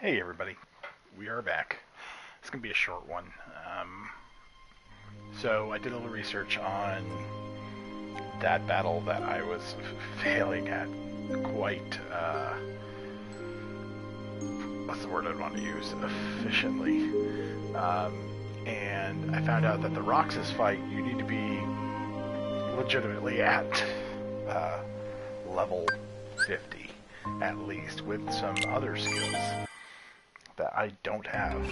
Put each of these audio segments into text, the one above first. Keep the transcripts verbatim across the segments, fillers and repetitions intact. Hey everybody, we are back. It's gonna be a short one. Um, so I did a little research on that battle that I was failing at quite, uh, what's the word I'd want to use, efficiently. Um, and I found out that the Roxas fight, you need to be legitimately at uh, level fifty, at least, with some other skills that I don't have.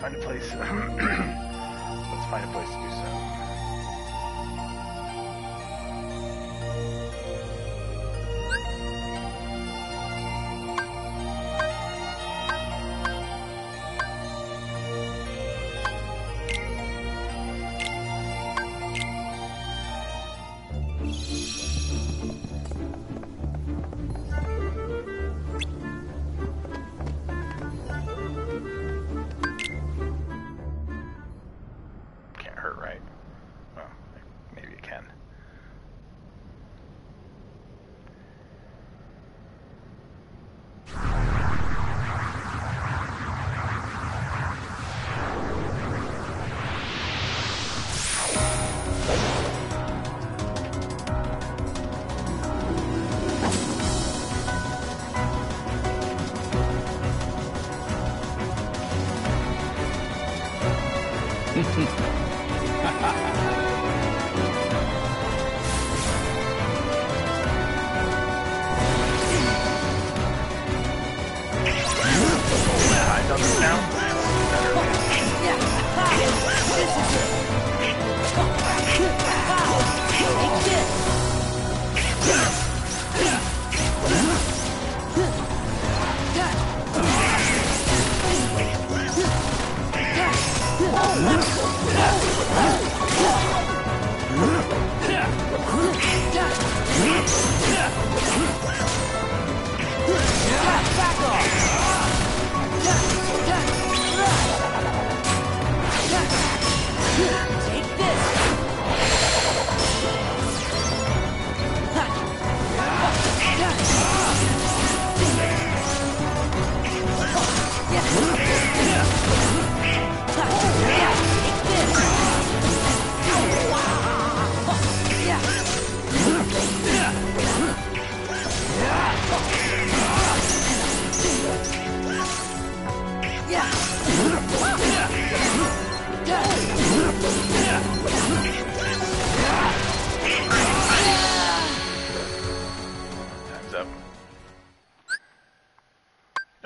Find a place. Let's find a place to do so.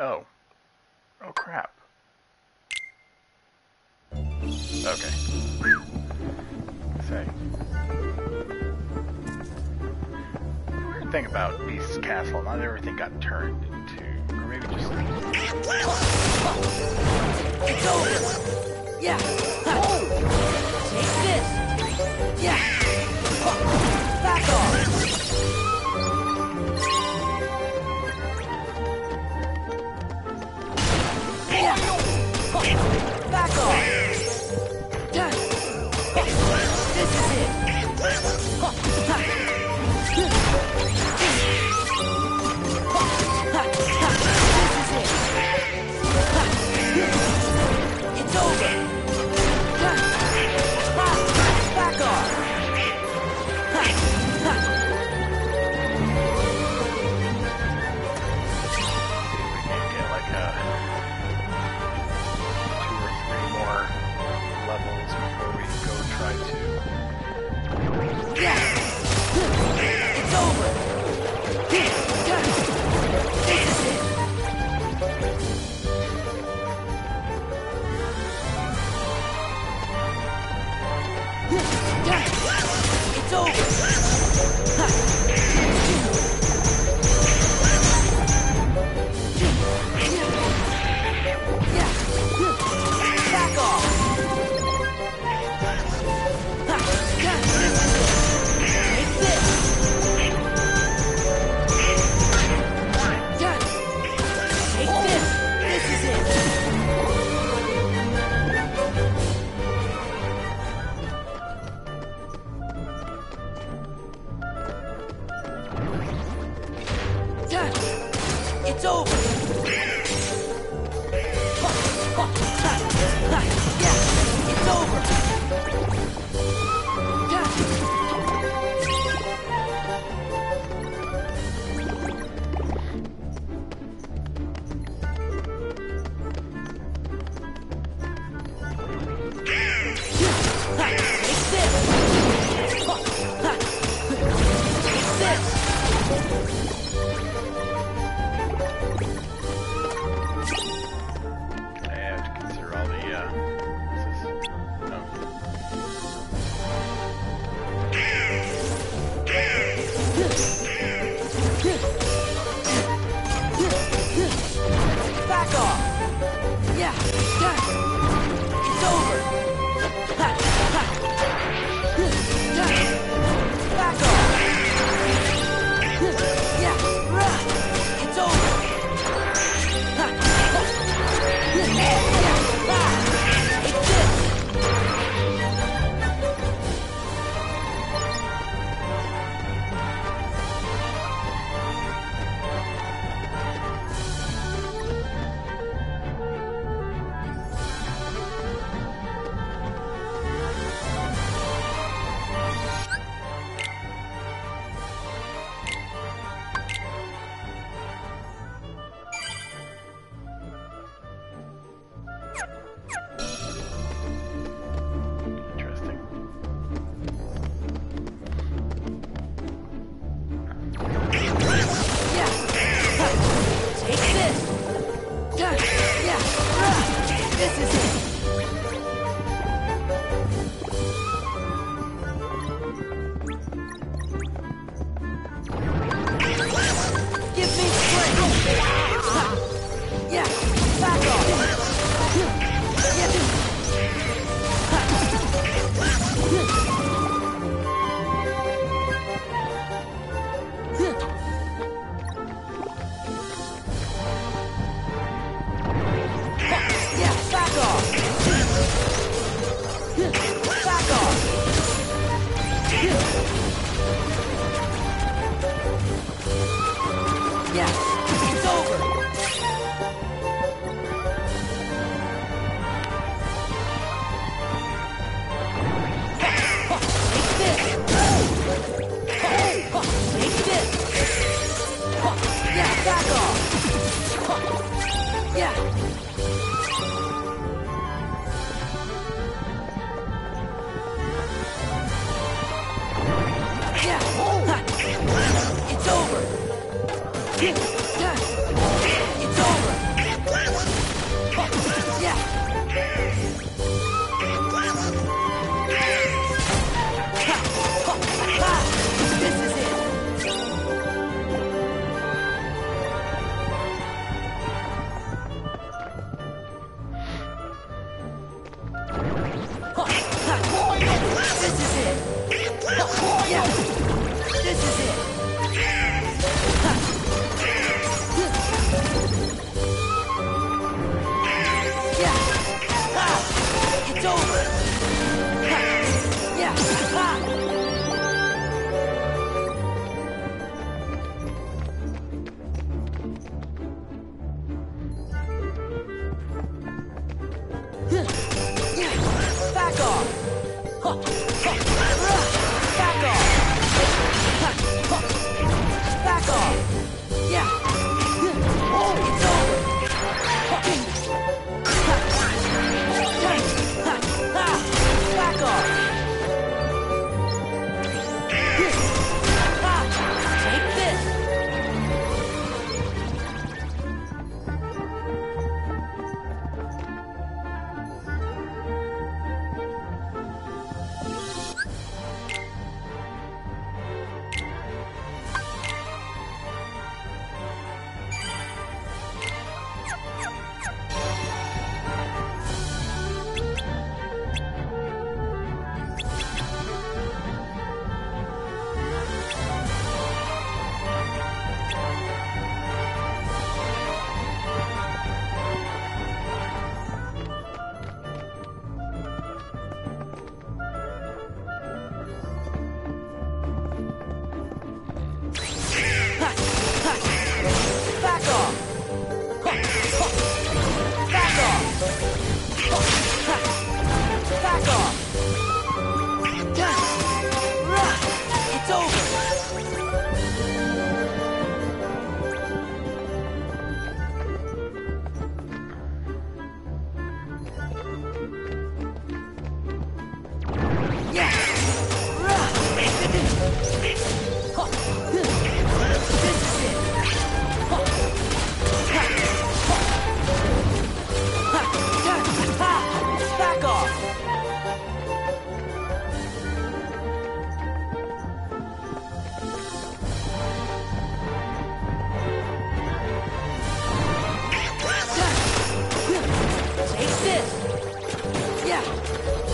Oh. Oh, crap. Okay. Say. Weird thing about Beast's Castle, not everything got turned into... Or maybe just... It's over! Yeah! Take this! Yeah! Back off! Back off! This is it! This is it! It's over! Back off! It's over. Yeah.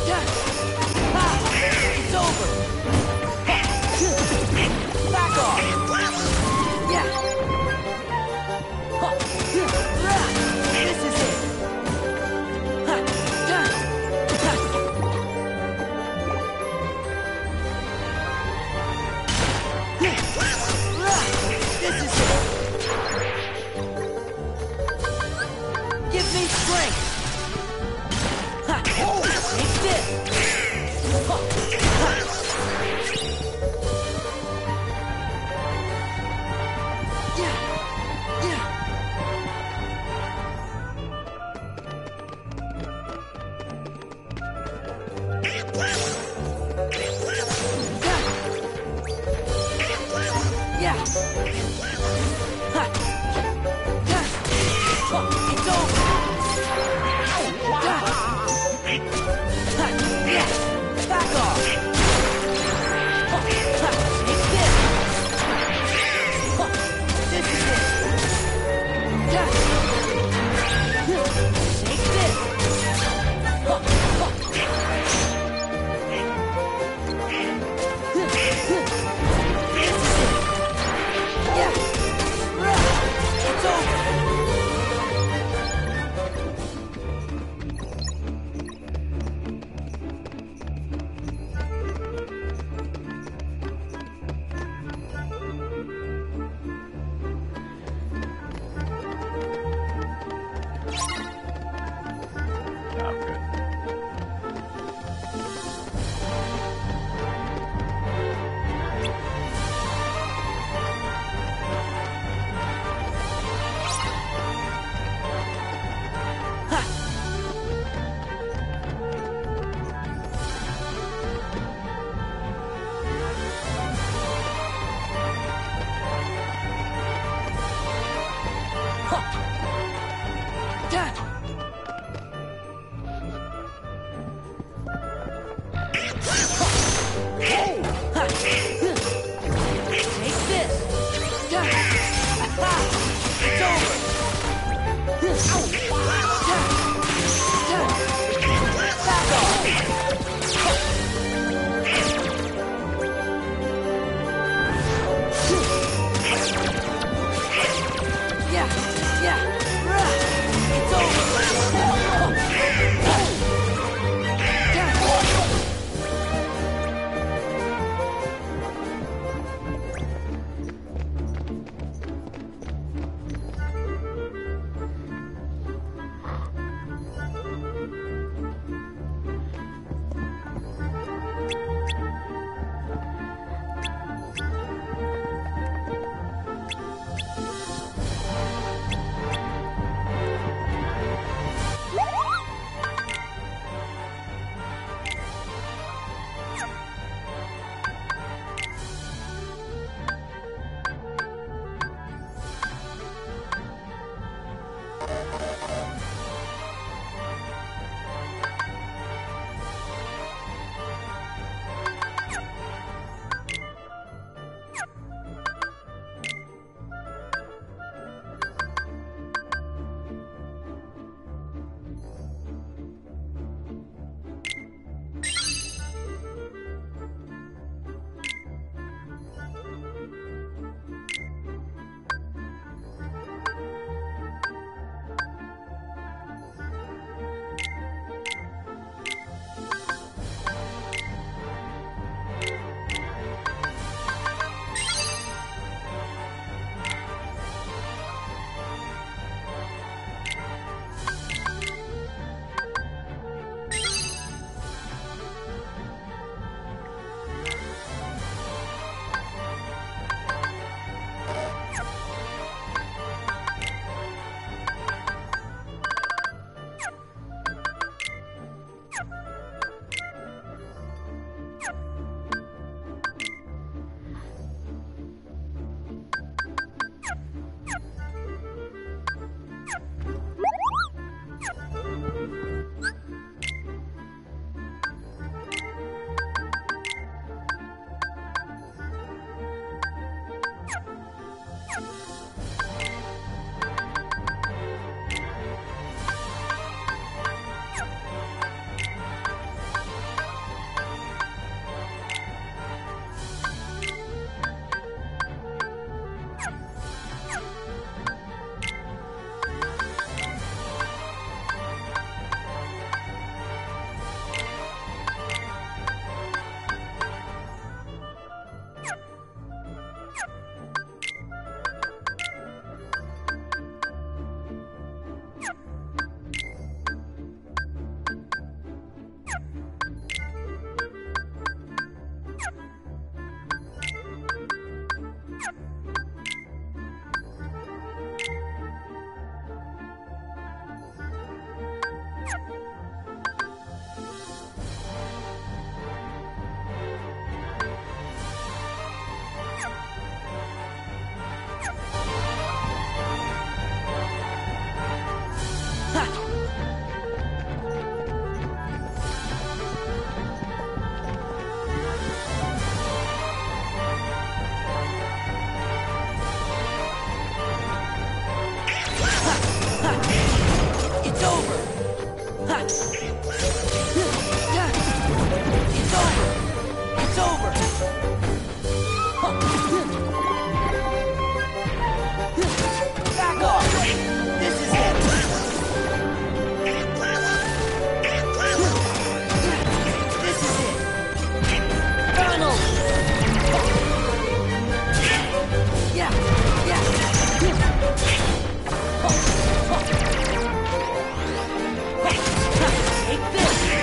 It's over. Back off. Yeah. This is it. This is it. Give me strength. Take this. Take this!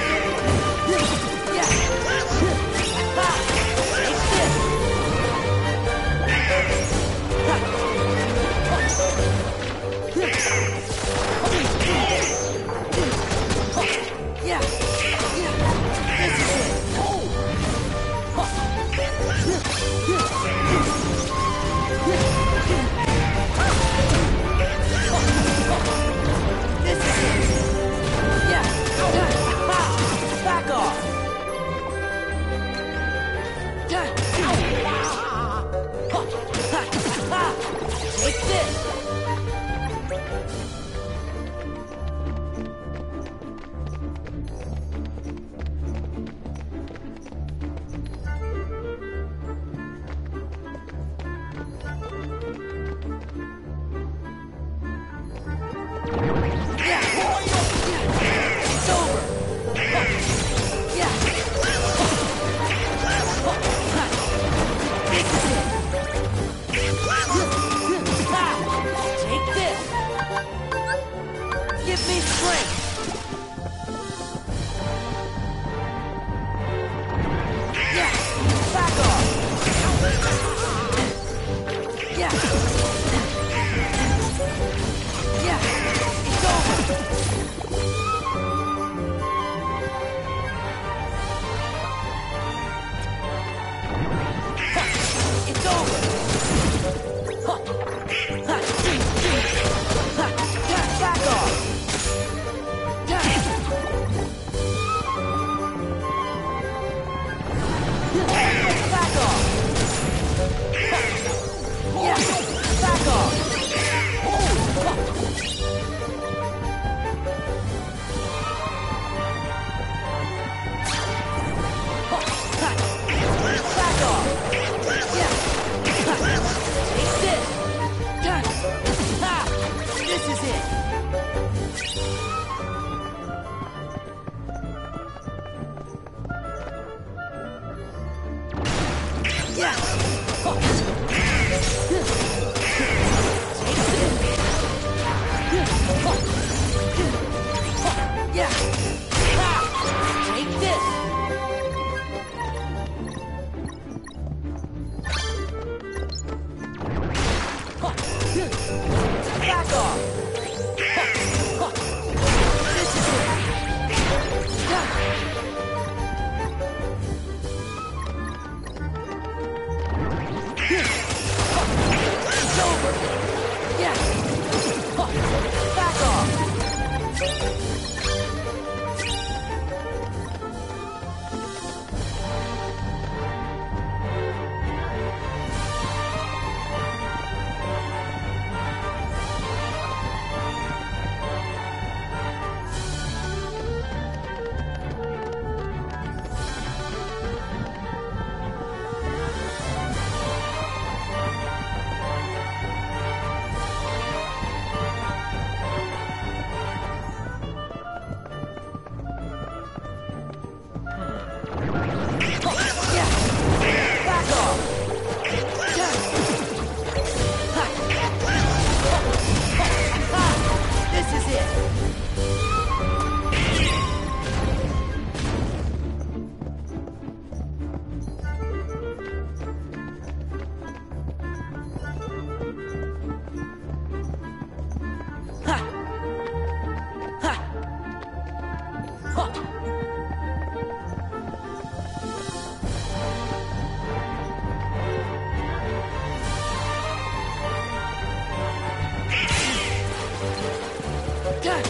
It's over.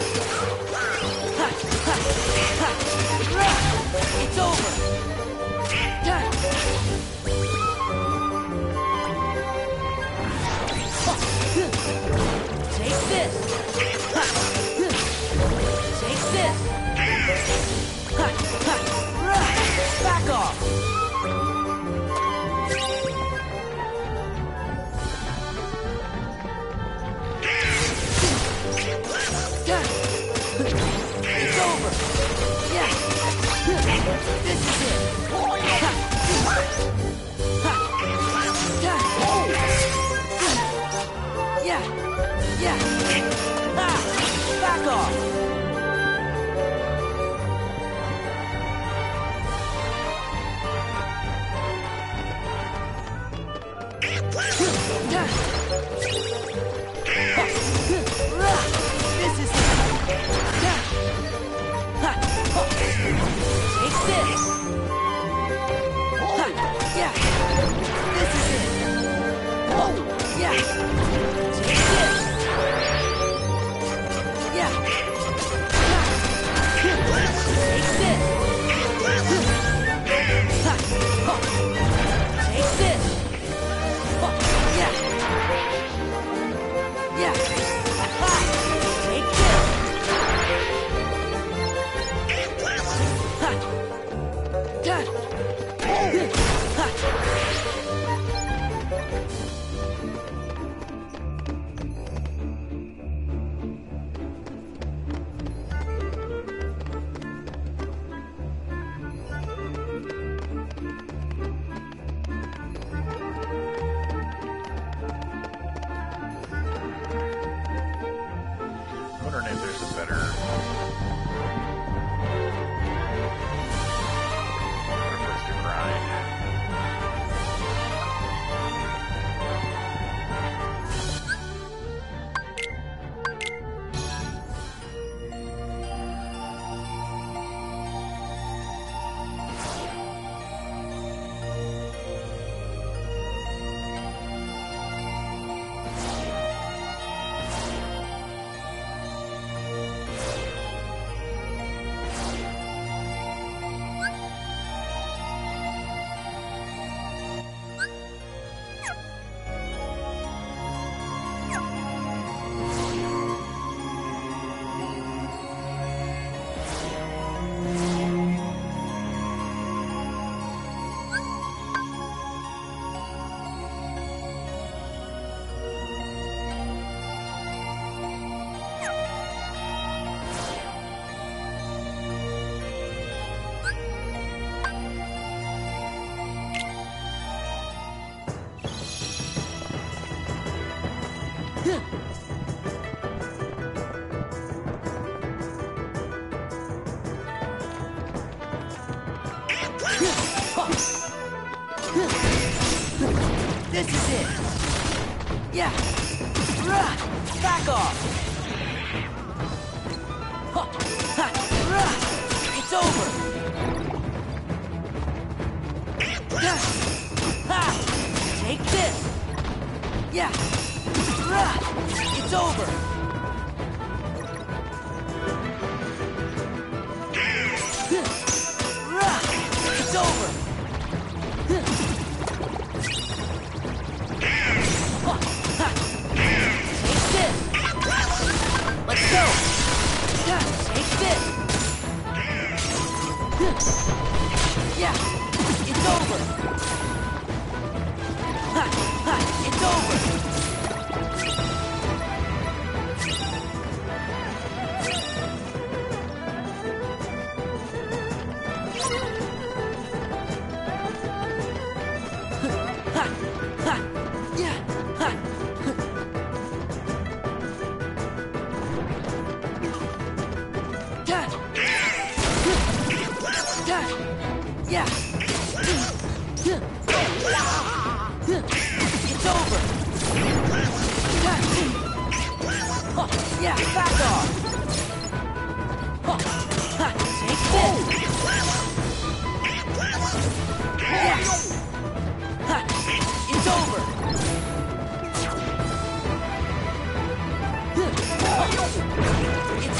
Take this. Take this. Back off. This is it. Yeah, yeah. Ah, back off. This is it. Take this! Ha! Yeah! This is it! Oh! Yeah! Take this! Yeah! Take this! Ha! Take this! Oh! Yeah! Yeah! Ha! Take this! This is it. Yeah. Back off. It's over. Take this. Yeah. It's over. It's over. Let's go! Yeah, take this! Yeah, it's over! Ha, ha, it's over! Ha, ha, yeah, ha! Yeah. It's over. Yeah, back off. Take this. Yes. It's over. It's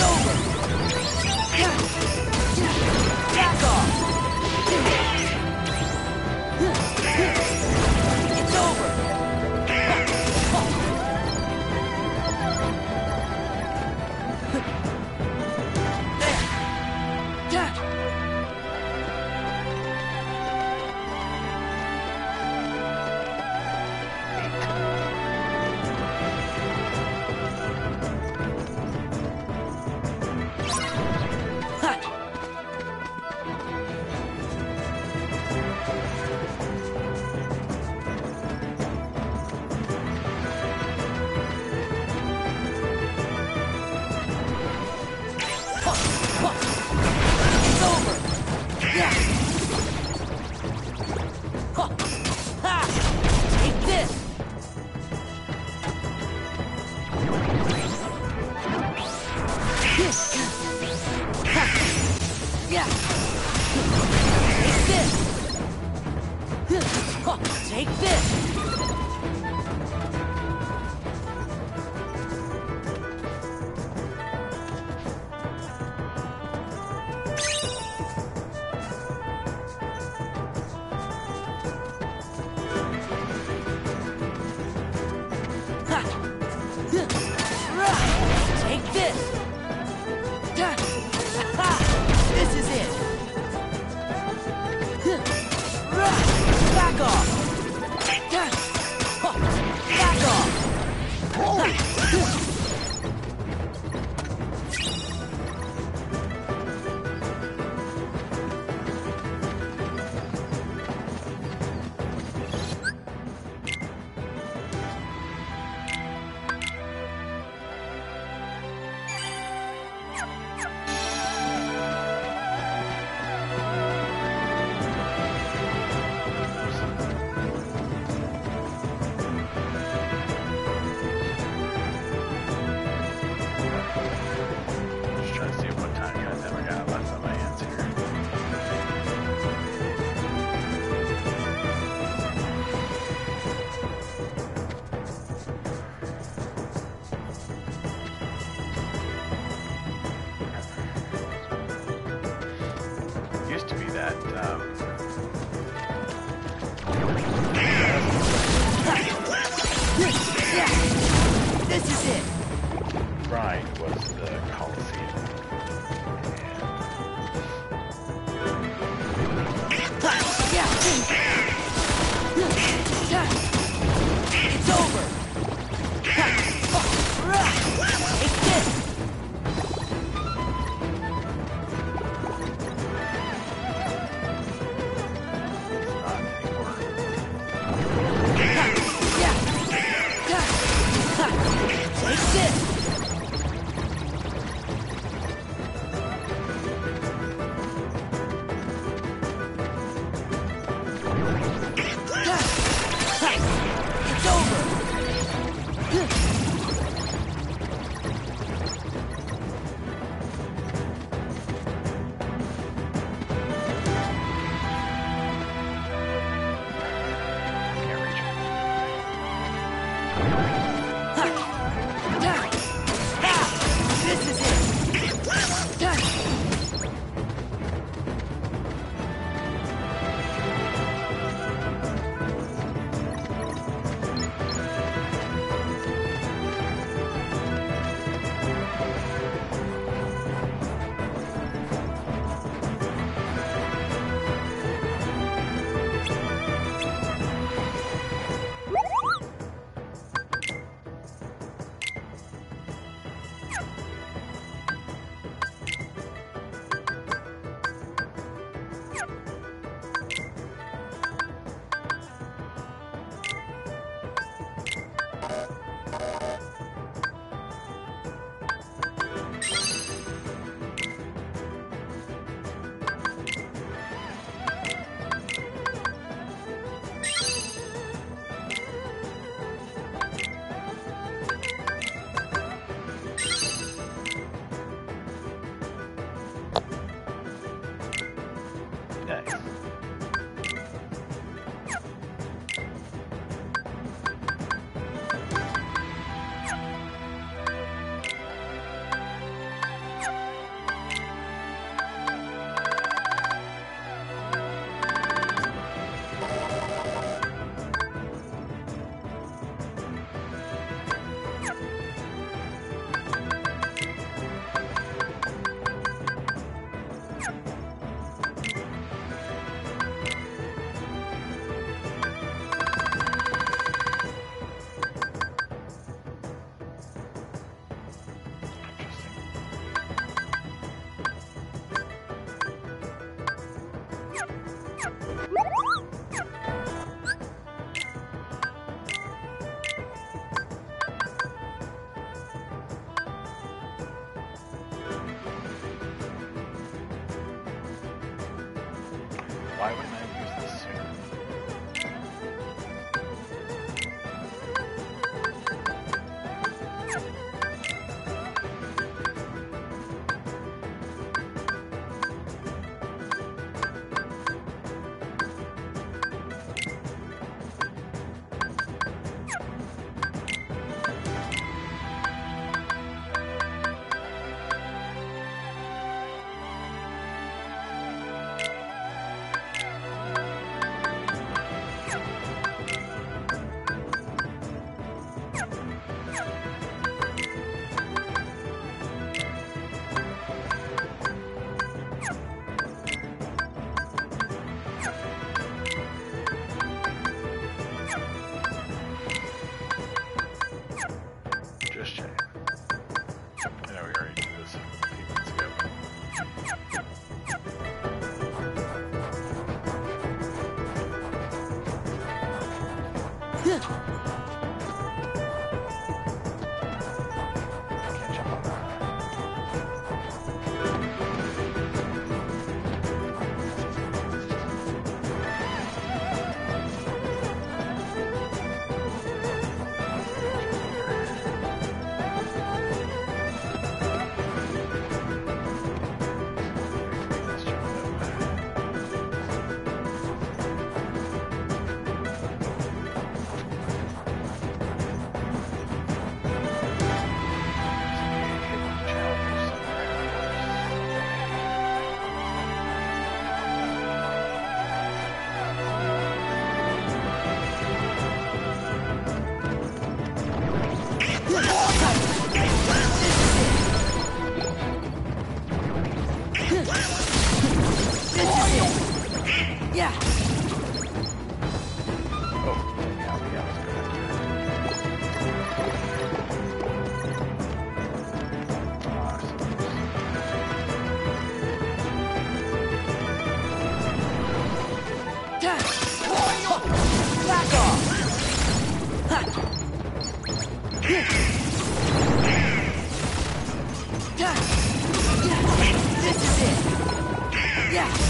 this. Take this. Back off! Back off.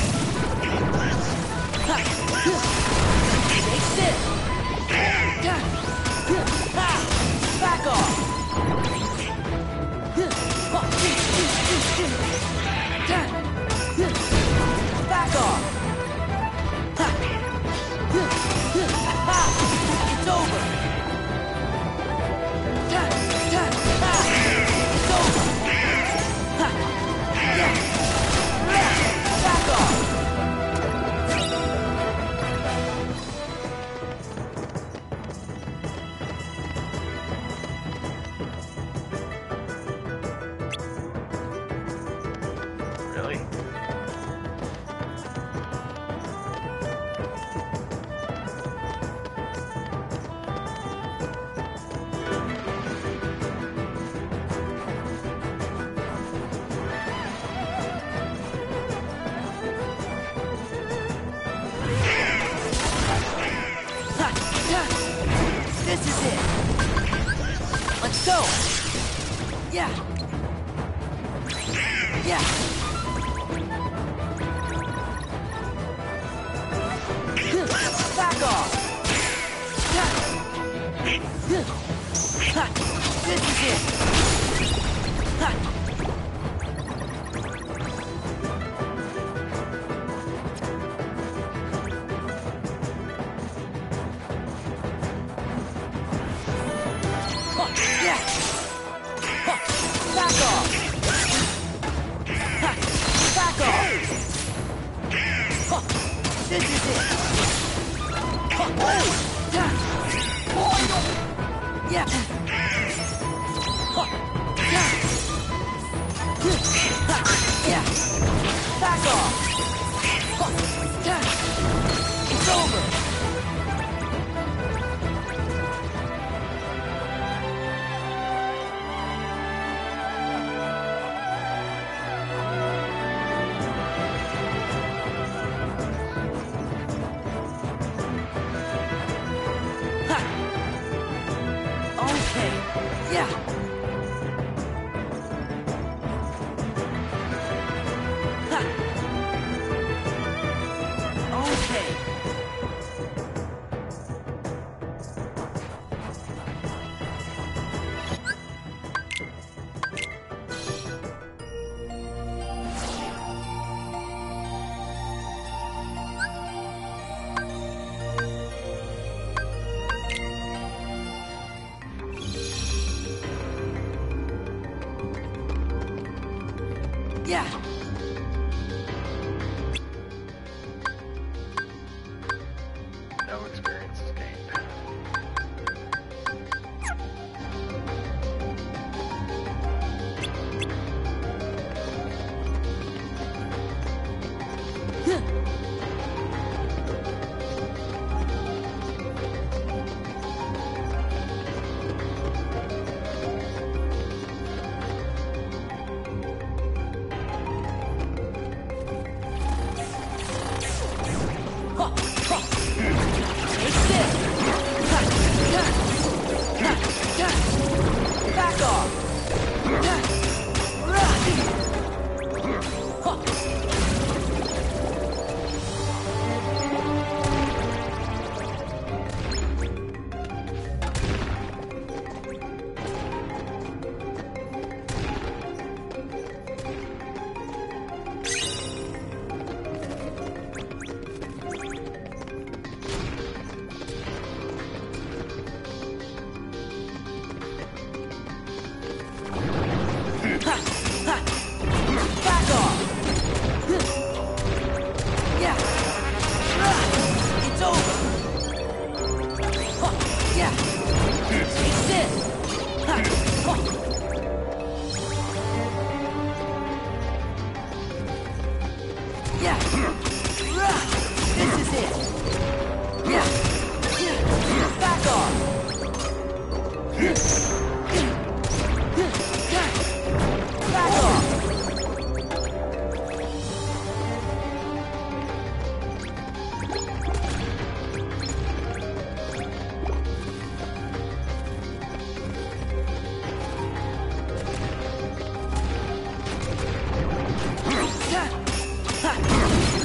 Back off. It's over. It's over. Back off. Really? Go! Yeah! Yeah! Back off! This is it! Yeah! Ha. Back off! Ha. Back off! Ha. This is it! Ha. Oh. Yeah! Ha. Ha. Yeah! Back off! Ha. It's over! Yeah. Ha. Okay. Yeah. No experience is gained. Ha!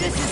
Yeah. Yeah.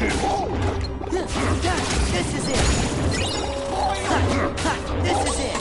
This is it. This is it. This is it.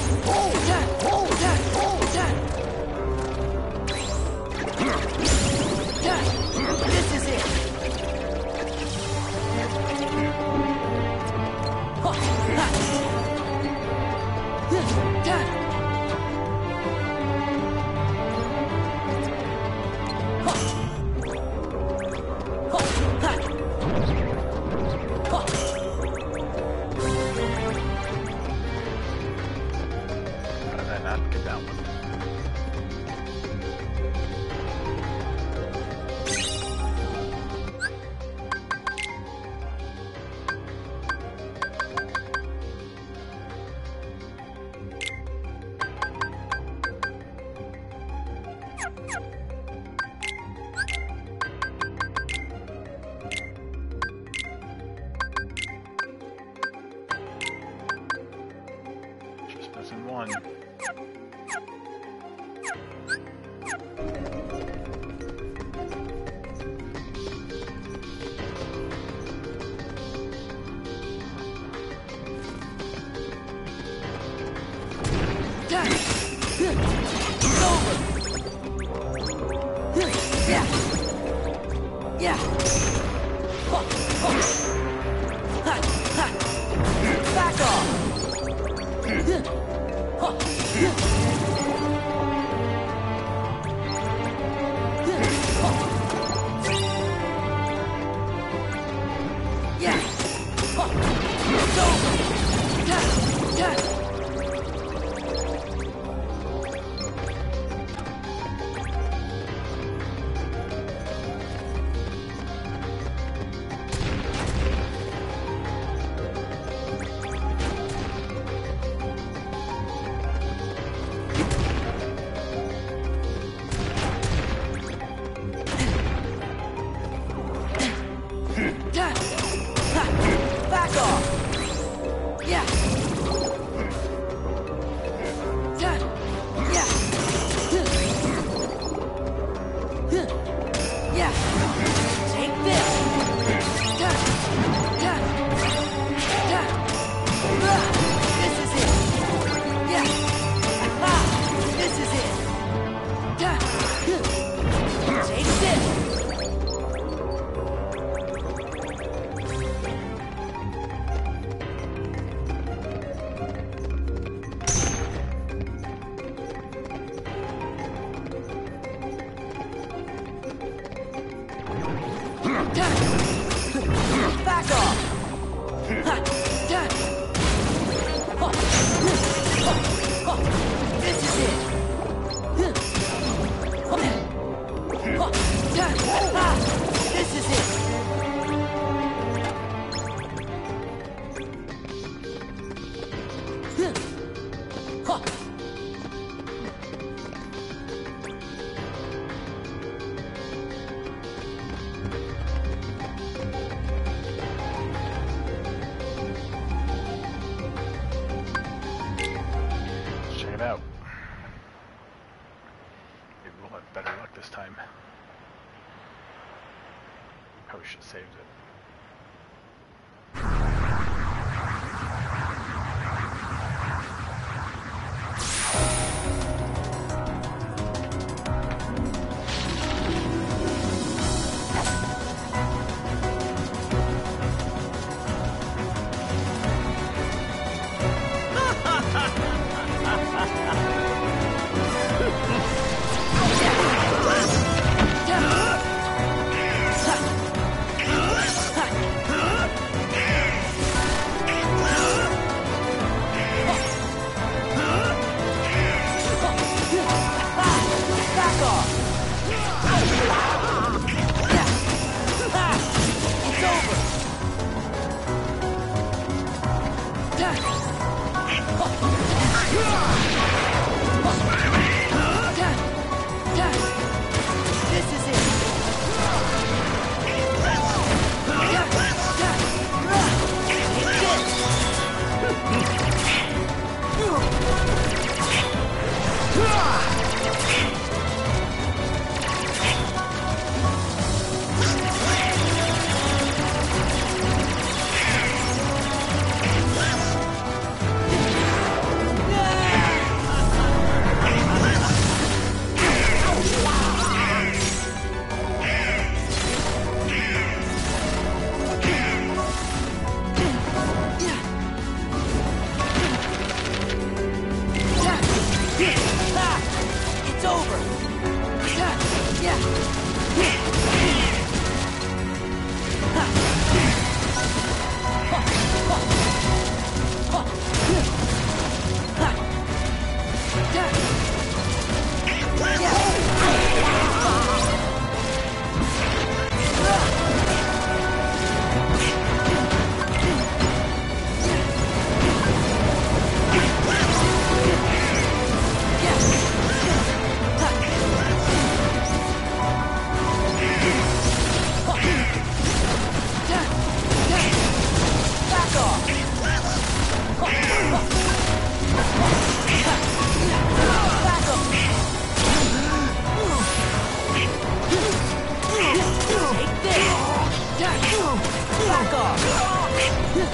Yeah.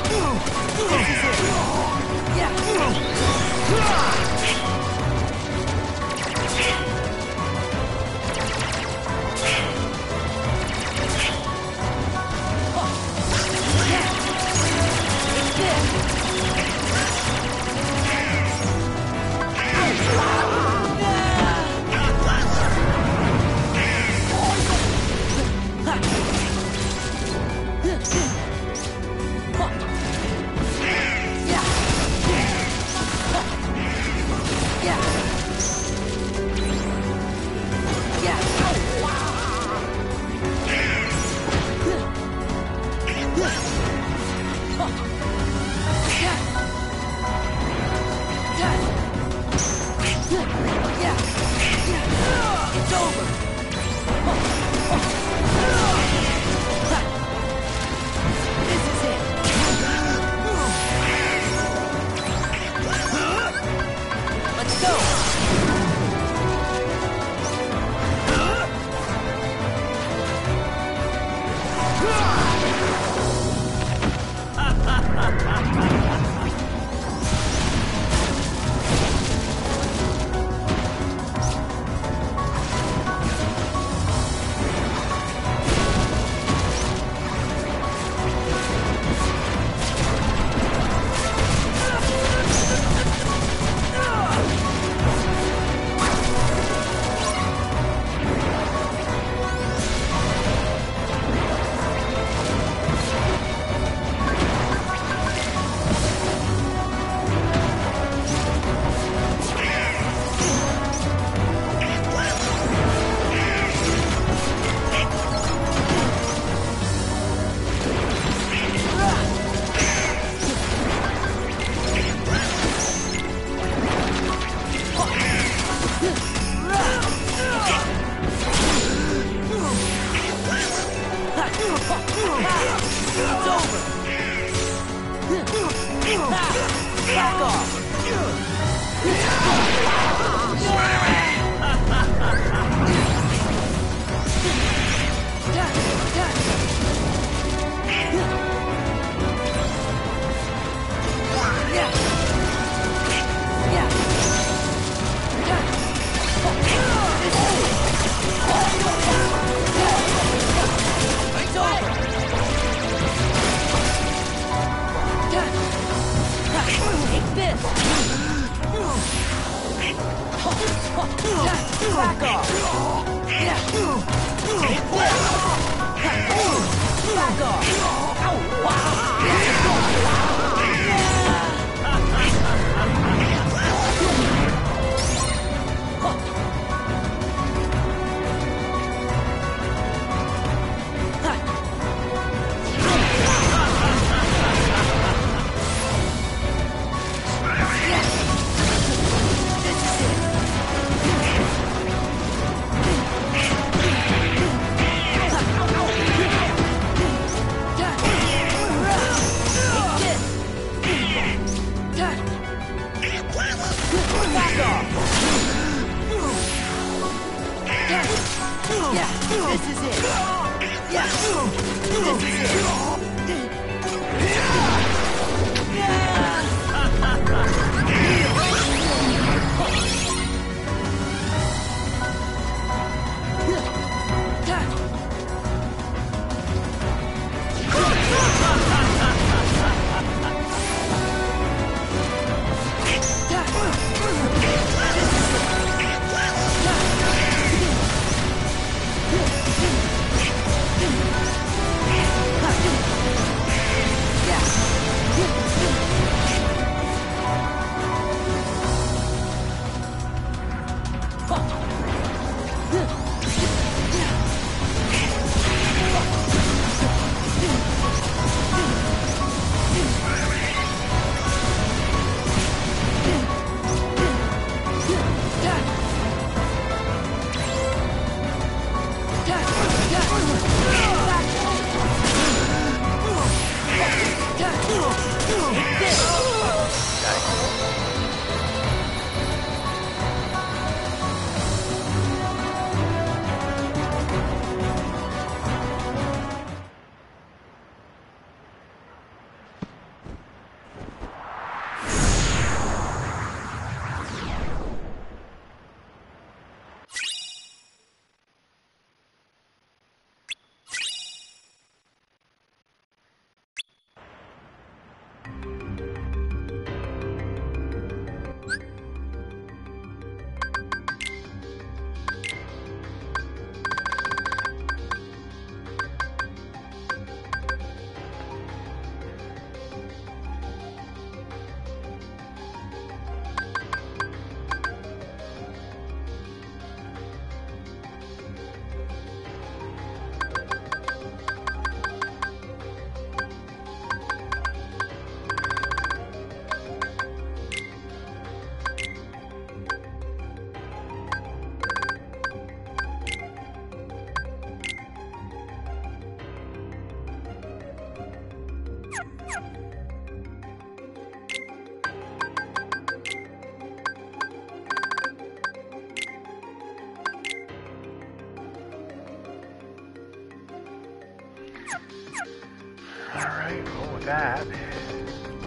That. How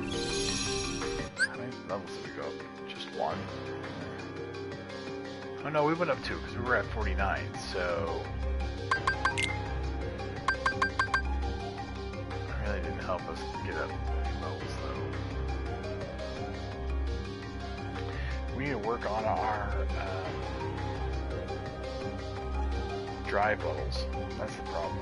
many levels did we go up? Just one? Oh no, we went up two because we were at forty-nine, so... That really didn't help us get up any levels though. We need to work on our um, drive levels. That's the problem.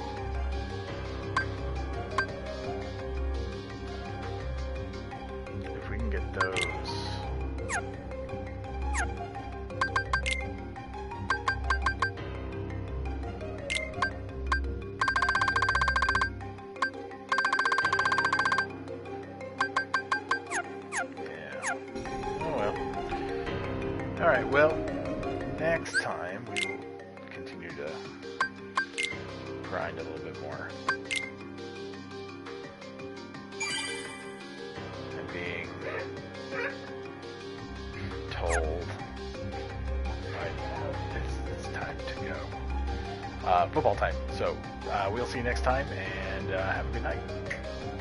Football time. So uh, we'll see you next time, and uh, have a good night.